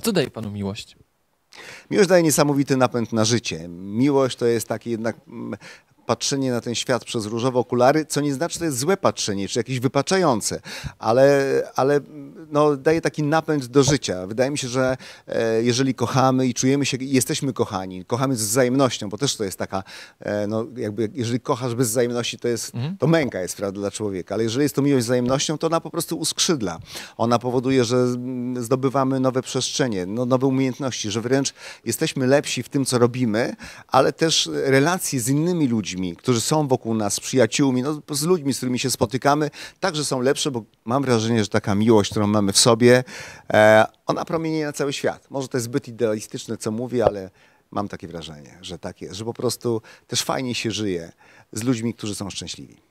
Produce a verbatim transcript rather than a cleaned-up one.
A co daje panu miłość? Miłość daje niesamowity napęd na życie. Miłość to jest taki jednak patrzenie na ten świat przez różowe okulary, co nie znaczy, że to jest złe patrzenie, czy jakieś wypaczające, ale, ale no, daje taki napęd do życia. Wydaje mi się, że e, jeżeli kochamy i czujemy się, i jesteśmy kochani, kochamy z wzajemnością, bo też to jest taka, e, no, jakby, jeżeli kochasz bez wzajemności, to, jest, mhm. to męka jest prawda, dla człowieka, ale jeżeli jest to miłość z wzajemnością, to ona po prostu uskrzydla. Ona powoduje, że zdobywamy nowe przestrzenie, no, nowe umiejętności, że wręcz jesteśmy lepsi w tym, co robimy, ale też relacje z innymi ludźmi, którzy są wokół nas, z przyjaciółmi, no, z ludźmi, z którymi się spotykamy, także są lepsze, bo mam wrażenie, że taka miłość, którą mamy w sobie, e, ona promienieje na cały świat. Może to jest zbyt idealistyczne, co mówię, ale mam takie wrażenie, że tak jest, że po prostu też fajnie się żyje z ludźmi, którzy są szczęśliwi.